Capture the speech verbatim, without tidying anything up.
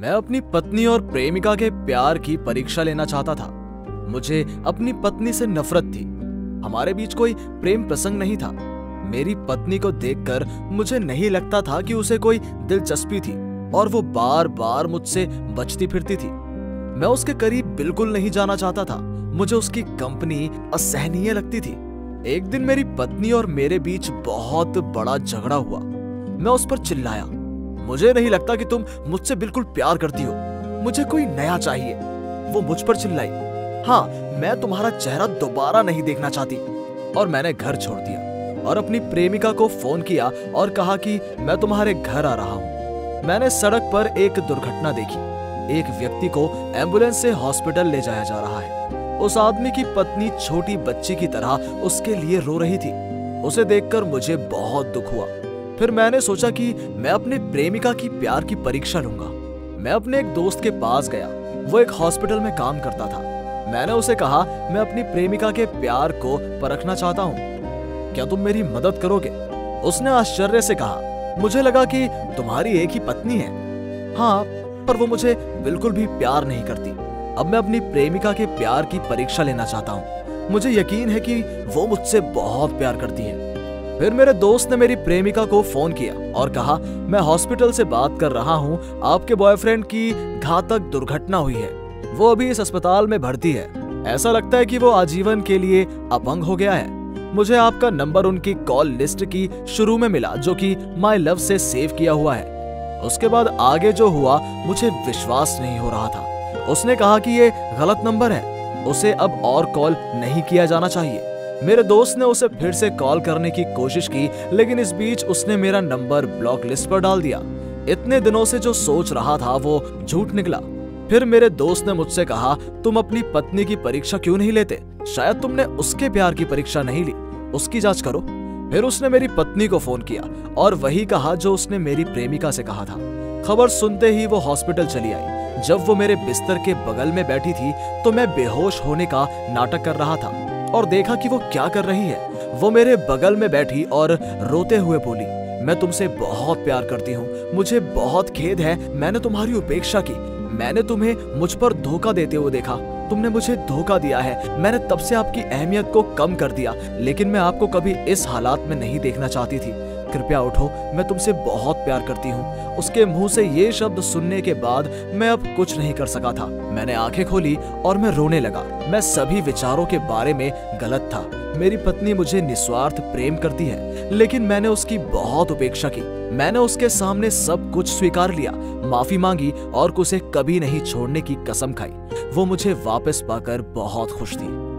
मैं अपनी पत्नी और प्रेमिका के प्यार की परीक्षा लेना चाहता था। मुझे अपनी पत्नी से नफरत थी। हमारे बीच कोई प्रेम प्रसंग नहीं था। मेरी पत्नी को देखकर मुझे नहीं लगता था कि उसे कोई दिलचस्पी थी और वो बार बार मुझसे बचती फिरती थी। मैं उसके करीब बिल्कुल नहीं जाना चाहता था। मुझे उसकी कंपनी असहनीय लगती थी। एक दिन मेरी पत्नी और मेरे बीच बहुत बड़ा झगड़ा हुआ। मैं उस पर चिल्लाया, मुझे नहीं लगता कि तुम मुझसे बिल्कुल प्यार करती हो, मुझे कोई नया चाहिए। वो मुझ पर चिल्लाई, हाँ मैं तुम्हारा चेहरा दोबारा नहीं देखना चाहती। और मैंने घर छोड़ दिया और अपनी प्रेमिका को फोन किया और कहा कि मैं तुम्हारे घर आ रहा हूँ। मैंने सड़क पर एक दुर्घटना देखी। एक व्यक्ति को एम्बुलेंस से हॉस्पिटल ले जाया जा रहा है। उस आदमी की पत्नी छोटी बच्ची की तरह उसके लिए रो रही थी। उसे देखकर मुझे बहुत दुख हुआ। फिर मैंने सोचा कि मैं अपने प्रेमिका की प्यार की परीक्षा लूंगा। मैं अपने एक दोस्त के पास गया। वो एक हॉस्पिटल में काम करता था। मैंने उसे कहा, मैं अपनी प्रेमिका के प्यार को परखना चाहता हूँ, क्या तुम मेरी मदद करोगे? उसने आश्चर्य से कहा, मुझे लगा कि तुम्हारी एक ही पत्नी है। हाँ, पर वो मुझे बिल्कुल भी प्यार नहीं करती। अब मैं अपनी प्रेमिका के प्यार की परीक्षा लेना चाहता हूँ। मुझे यकीन है कि वो मुझसे बहुत प्यार करती है। फिर मेरे दोस्त ने मेरी प्रेमिका को फोन किया और कहा, मैं हॉस्पिटल से बात कर रहा हूँ, आपके बॉयफ्रेंड की घातक दुर्घटना हुई है। वो अभी इस अस्पताल में भर्ती है। ऐसा लगता है कि वो आजीवन के लिए अपंग हो गया है। मुझे आपका नंबर उनकी कॉल लिस्ट की शुरू में मिला जो कि माई लव से सेव किया हुआ है। उसके बाद आगे जो हुआ मुझे विश्वास नहीं हो रहा था। उसने कहा कि ये गलत नंबर है, उसे अब और कॉल नहीं किया जाना चाहिए। मेरे दोस्त ने उसे फिर से कॉल करने की कोशिश की, लेकिन इस बीच उसने मेरा नंबर ब्लॉक लिस्ट पर डाल दिया। इतने दिनों से जो सोच रहा था वो झूठ निकला। फिर मेरे दोस्त ने मुझसे कहा, तुम अपनी पत्नी की परीक्षा क्यों नहीं लेते? शायद तुमने उसके प्यार की परीक्षा नहीं ली, उसकी जाँच करो। फिर उसने मेरी पत्नी को फोन किया और वही कहा जो उसने मेरी प्रेमिका से कहा था। खबर सुनते ही वो हॉस्पिटल चली आई। जब वो मेरे बिस्तर के बगल में बैठी थी तो मैं बेहोश होने का नाटक कर रहा था और देखा कि वो क्या कर रही है। वो मेरे बगल में बैठी और रोते हुए बोली, मैं तुमसे बहुत प्यार करती हूँ, मुझे बहुत खेद है, मैंने तुम्हारी उपेक्षा की, मैंने तुम्हें मुझ पर धोखा देते हुए देखा, तुमने मुझे धोखा दिया है, मैंने तब से आपकी अहमियत को कम कर दिया, लेकिन मैं आपको कभी इस हालात में नहीं देखना चाहती थी, कृपया उठो, मैं तुमसे बहुत प्यार करती हूँ। उसके मुंह से ये शब्द सुनने के बाद मैं अब कुछ नहीं कर सका था। मैंने आंखें खोली और मैं रोने लगा। मैं सभी विचारों के बारे में गलत था। मेरी पत्नी मुझे निस्वार्थ प्रेम करती है, लेकिन मैंने उसकी बहुत उपेक्षा की। मैंने उसके सामने सब कुछ स्वीकार लिया, माफी मांगी और उसे कभी नहीं छोड़ने की कसम खाई। वो मुझे वापस पाकर बहुत खुश थी।